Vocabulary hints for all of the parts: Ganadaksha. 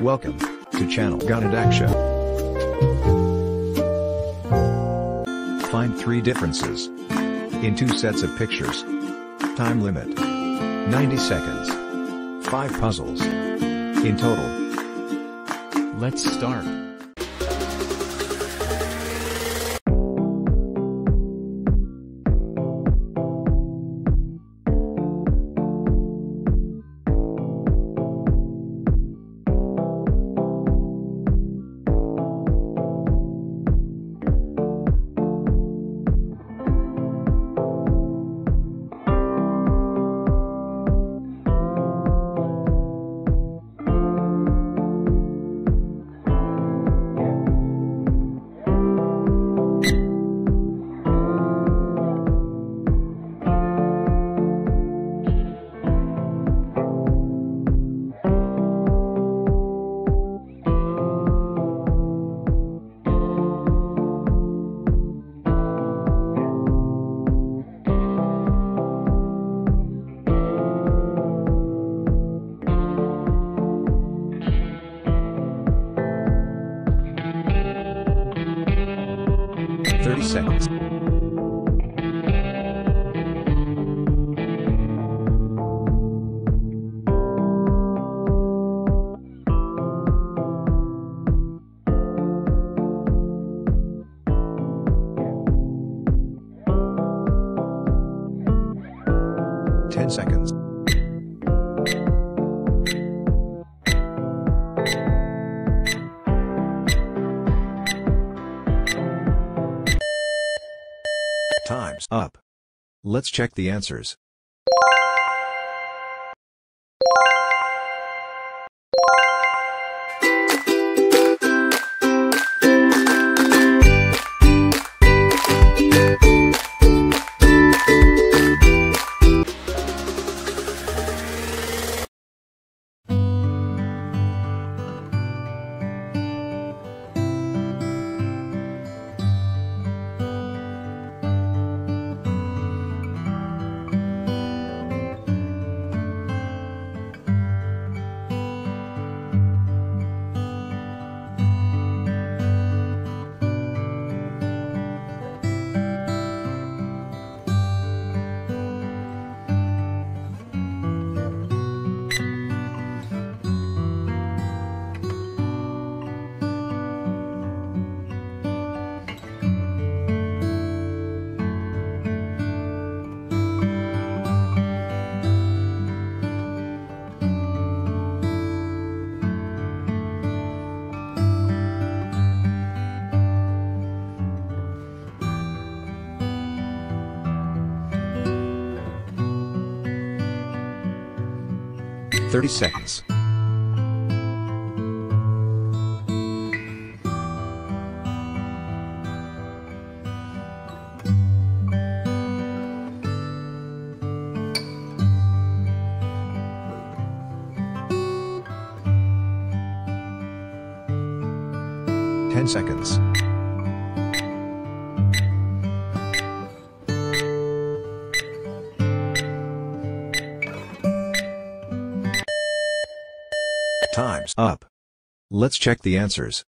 Welcome to channel Ganadaksha. Find three differences in two sets of pictures. Time limit 90 seconds. 5 puzzles in total. Let's start. Seconds. 10 seconds. 's up. Let's check the answers. Seconds. 10 seconds. 's up. Let's check the answers.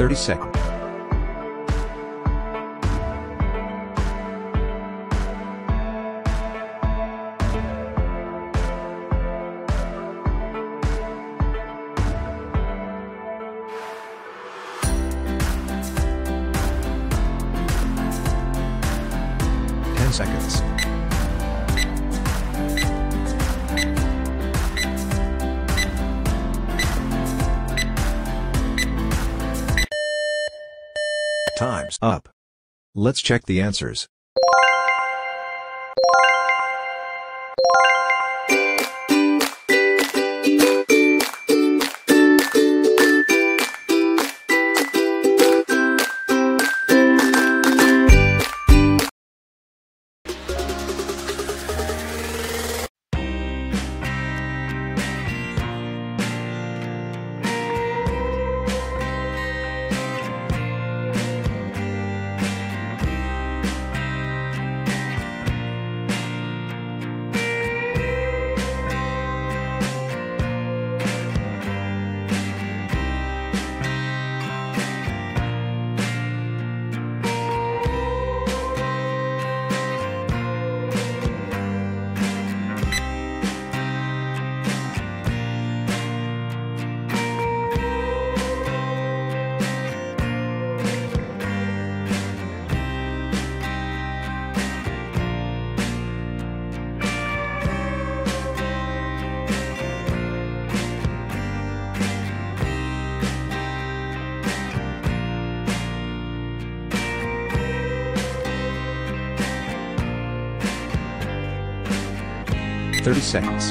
32nd. Seconds. 10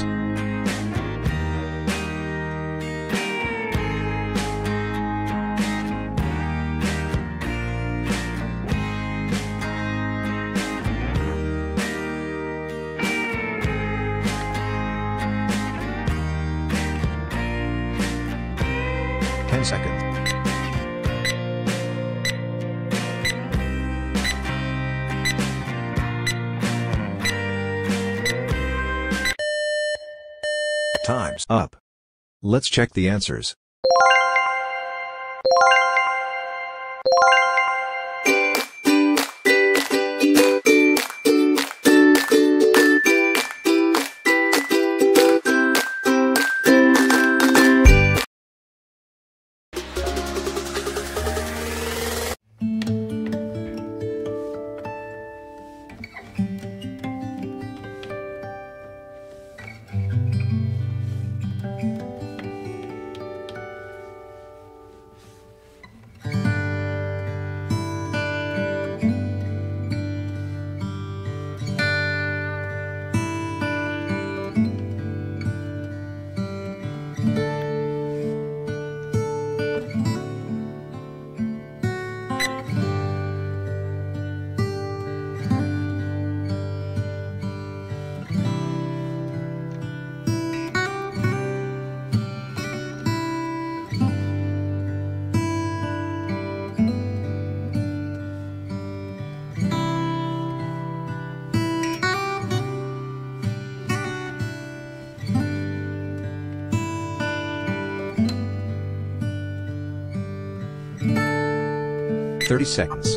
seconds. Time's up. Let's check the answers. Seconds.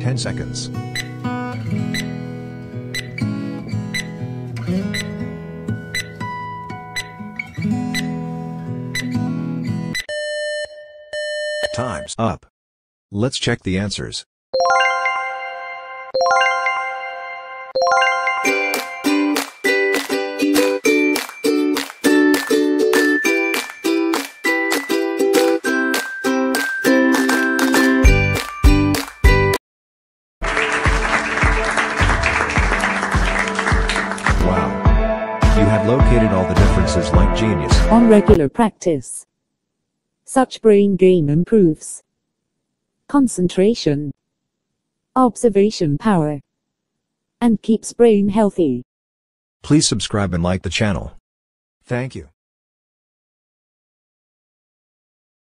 10 seconds. 10 seconds. Time's up. Let's check the answers. Seconds. 10 seconds. 10 seconds. Time's up. Let's check the answers. Wow. You have located all the differences like genius. On regular practice, such brain game improves concentration, observation power, and keeps brain healthy. Please subscribe and like the channel. Thank you.